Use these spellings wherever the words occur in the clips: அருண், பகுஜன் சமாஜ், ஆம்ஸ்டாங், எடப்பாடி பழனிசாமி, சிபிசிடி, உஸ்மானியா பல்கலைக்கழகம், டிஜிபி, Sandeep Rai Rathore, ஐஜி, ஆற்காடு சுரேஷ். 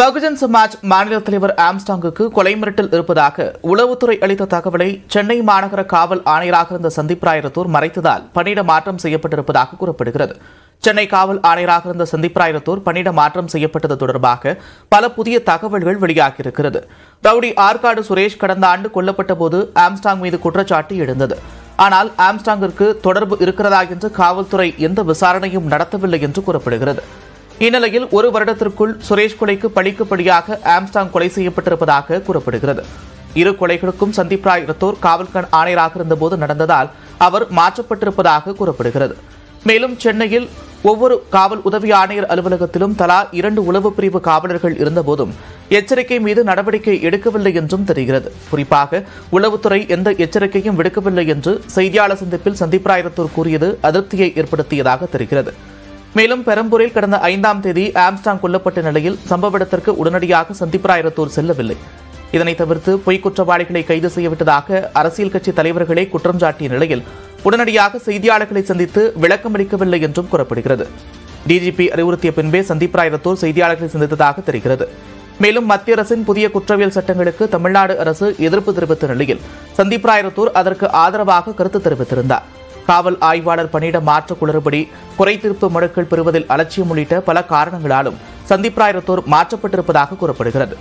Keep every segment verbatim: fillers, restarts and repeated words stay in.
பகுஜன் சமாஜ் மாநில தலைவர் ஆம்ஸ்டாங்குக்கு கொலை மிரட்டல் இருப்பதாக உளவுத்துறை அளித்த தகவலை சென்னை மாநகர காவல் ஆணையராக இருந்த சந்தீப் ராய் ரத்தோர் மறைத்ததால் பணியிட மாற்றம் செய்யப்பட்டிருப்பதாக கூறப்படுகிறது. சென்னை காவல் ஆணையராக இருந்த சந்தீப் ராய் ரத்தோர் பணியிட மாற்றம் செய்யப்பட்டது தொடர்பாக பல புதிய தகவல்கள் வெளியாகியிருக்கிறது. ரவுடி ஆற்காடு சுரேஷ் கடந்த ஆண்டு கொல்லப்பட்ட போது ஆம்ஸ்டாங் மீது குற்றச்சாட்டு எழுந்தது. ஆனால் ஆம்ஸ்டாங்கிற்கு தொடர்பு இருக்கிறதா என்று காவல்துறை எந்த விசாரணையும் நடத்தவில்லை என்று கூறப்படுகிறது. இந்நிலையில் ஒரு வருடத்திற்குள் சுரேஷ் கொலைக்கு பழிக்குப்படியாக ஆம்ஸ்டாங் கொலை செய்யப்பட்டிருப்பதாக கூறப்படுகிறது. இரு கொலைகளுக்கும் சந்தீப் ராய் ரத்தோர் காவல் கண் ஆணையராக இருந்தபோது நடந்ததால் அவர் மாற்றப்பட்டிருப்பதாக கூறப்படுகிறது. மேலும் சென்னையில் ஒவ்வொரு காவல் உதவி ஆணையர் அலுவலகத்திலும் தலா இரண்டு உளவு பிரிவு காவலர்கள் இருந்தபோதும் எச்சரிக்கை மீது நடவடிக்கை எடுக்கவில்லை என்றும் தெரிகிறது. குறிப்பாக உளவுத்துறை எந்த எச்சரிக்கையும் விடுக்கவில்லை என்று செய்தியாளர் சந்திப்பில் சந்தீப் ராய் ரத்தோர் கூறியது அதிருப்தியை ஏற்படுத்தியதாக தெரிகிறது. மேலும் பெரம்பூரில் கடந்த ஐந்தாம் தேதி ஆம்ஸ்டாங் கொல்லப்பட்ட நிலையில் சம்பவ இடத்திற்கு உடனடியாக சந்தீப் ராய் ரத்தோர் செல்லவில்லை. இதனை தவிர்த்து பொய்க் குற்றவாளிகளை கைது செய்யவிட்டதாக அரசியல் கட்சி தலைவர்களே குற்றம் சாட்டிய நிலையில் உடனடியாக செய்தியாளர்களை சந்தித்து விளக்கமளிக்கவில்லை என்றும் கூறப்படுகிறது. டிஜிபி அறிவுறுத்திய பின்பே சந்தீப் ராய் ரத்தோர் செய்தியாளர்களை சந்தித்ததாக தெரிகிறது. மேலும் மத்திய அரசின் புதிய குற்றவியல் சட்டங்களுக்கு தமிழ்நாடு அரசு எதிர்ப்பு தெரிவித்த நிலையில் சந்தீப் ராய் ரத்தோர் அதற்கு ஆதரவாக கருத்து தெரிவித்திருந்தார். காவல் ஆய்வாளர் பணியிட மாற்ற குளறுபடி, குறை தீர்ப்பு மனுக்கள் பெறுவதில் அலட்சியம் உள்ளிட்ட பல காரணங்களாலும் சந்தீப் ராய் ரத்தோர் மாற்றப்பட்டிருப்பதாக கூறப்படுகிறது.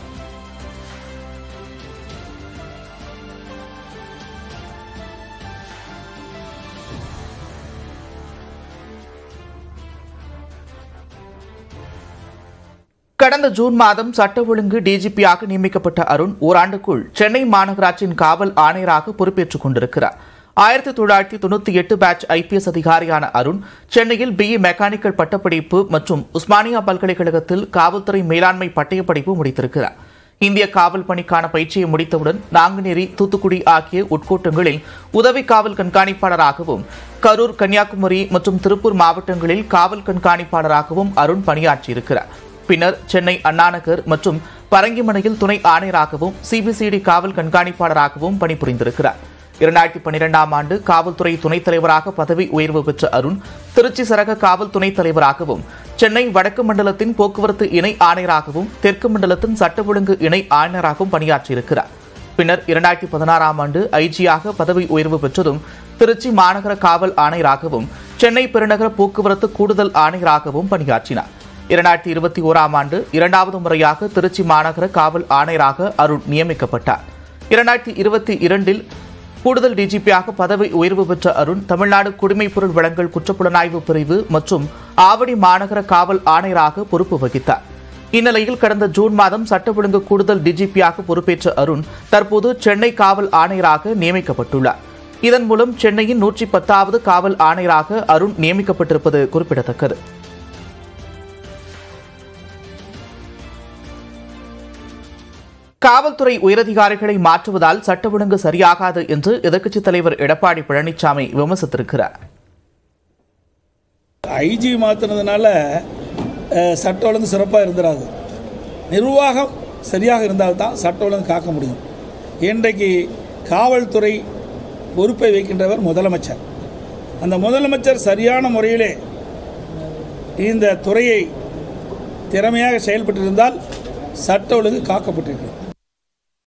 கடந்த ஜூன் மாதம் சட்ட ஒழுங்கு டிஜிபியாக நியமிக்கப்பட்ட அருண் ஓராண்டுக்குள் சென்னை மாநகராட்சியின் காவல் ஆணையராக பொறுப்பேற்றுக் கொண்டிருக்கிறார். ஆயிரத்தி தொள்ளாயிரத்தி தொண்ணூற்றி எட்டு பேட்ச் ஐ பி எஸ் அதிகாரியான அருண் சென்னையில் பிஇ மெக்கானிக்கல் பட்டப்படிப்பு மற்றும் உஸ்மானியா பல்கலைக்கழகத்தில் காவல்துறை மேலாண்மை பட்டயப்படிப்பு முடித்திருக்கிறார். இந்திய காவல் பணிக்கான பயிற்சியை முடித்தவுடன் நாங்குநேரி, தூத்துக்குடி ஆகிய உட்கோட்டங்களில் உதவி காவல் கண்காணிப்பாளராகவும், கரூர், கன்னியாகுமரி மற்றும் திருப்பூர் மாவட்டங்களில் காவல் கண்காணிப்பாளராகவும் அருண் பணியாற்றியிருக்கிறார். பின்னர் சென்னை அண்ணாநகர் மற்றும் பரங்கிமனையில் துணை ஆணையராகவும், சிபிசிடி காவல் கண்காணிப்பாளராகவும் பணிபுரிந்திருக்கிறார். இரண்டாயிரத்தி பன்னிரெண்டாம் ஆண்டு காவல்துறை துணைத் தலைவராக பதவி உயர்வு பெற்ற அருண் திருச்சி சரக காவல் துணைத் தலைவராகவும், சென்னை வடக்கு மண்டலத்தின் போக்குவரத்து இணை ஆணையராகவும், தெற்கு மண்டலத்தின் சட்ட ஒழுங்கு இணை ஆணையராகவும் பணியாற்றியிருக்கிறார். பின்னர் இரண்டாயிரத்தி பதினாறாம் ஆண்டு ஐஜியாக பதவி உயர்வு பெற்றதும் திருச்சி மாநகர காவல் ஆணையராகவும், சென்னை பெருநகர போக்குவரத்து கூடுதல் ஆணையராகவும் பணியாற்றினார். இரண்டாயிரத்தி இருபத்தி ஓராம் ஆண்டு இரண்டாவது முறையாக திருச்சி மாநகர காவல் ஆணையராக அருண் நியமிக்கப்பட்டார். இரண்டாயிரத்தி இருபத்தி இரண்டில் கூடுதல் டிஜிபியாக பதவி உயர்வு பெற்ற அருண் தமிழ்நாடு குடிமைப்பொருள் வழங்கல் குற்றப்புலனாய்வு பிரிவு மற்றும் ஆவடி மாநகர காவல் ஆணையராக பொறுப்பு வகித்தார். இந்நிலையில் கடந்த ஜூன் மாதம் சட்ட ஒழுங்கு கூடுதல் டிஜிபியாக பொறுப்பேற்ற அருண் தற்போது சென்னை காவல் ஆணையராக நியமிக்கப்பட்டுள்ளார். இதன் மூலம் சென்னையின் நூற்றி பத்தாவது காவல் ஆணையராக அருண் நியமிக்கப்பட்டிருப்பது குறிப்பிடத்தக்கது. காவல்துறை உயரதிகாரிகளை மாற்றுவதால் சட்ட ஒழுங்கு சரியாகாது என்று எதிர்க்கட்சித் தலைவர் எடப்பாடி பழனிசாமி விமர்சித்திருக்கிறார். ஐஜி மாற்றினதுனால சட்ட ஒழுங்கு சிறப்பாக இருந்துடாது. நிர்வாகம் சரியாக இருந்தால் தான் சட்ட ஒழுங்கு காக்க முடியும். இன்றைக்கு காவல்துறை பொறுப்பை வைக்கின்றவர் முதலமைச்சர். அந்த முதலமைச்சர் சரியான முறையிலே இந்த துறையை திறமையாக செயல்பட்டிருந்தால் சட்ட ஒழுங்கு காக்கப்பட்டிருக்கிறது.